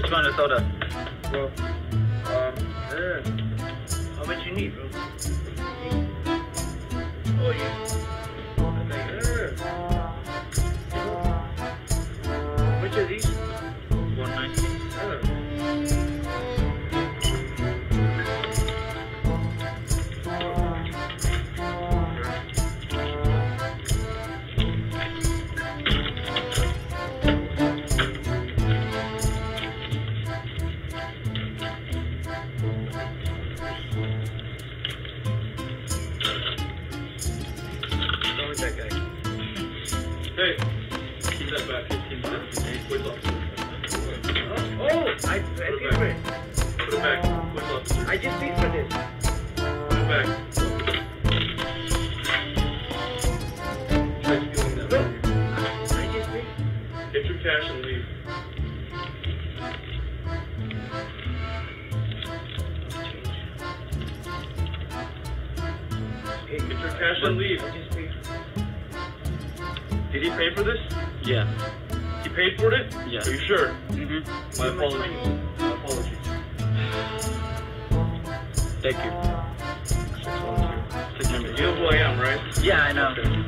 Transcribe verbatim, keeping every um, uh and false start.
Which one is soda? Bro, um, yeah. How much you need, bro? Oh, yeah. Yeah. Which are these? one ninety. That guy. Hey, keep that back. Keep that. Oh, oh, I put it back. Put it back. Put it back. I just paid for this. Put it back. Try stealing that. No. I just paid. Get your cash and leave. Hey, get your cash and leave. I just paid. Did he pay for this? Yeah. He paid for it? Yeah. Are you sure? Mm-hmm. My apologies. My apologies. Thank you. Thank you. You know who I am, right? Yeah, I know. Okay.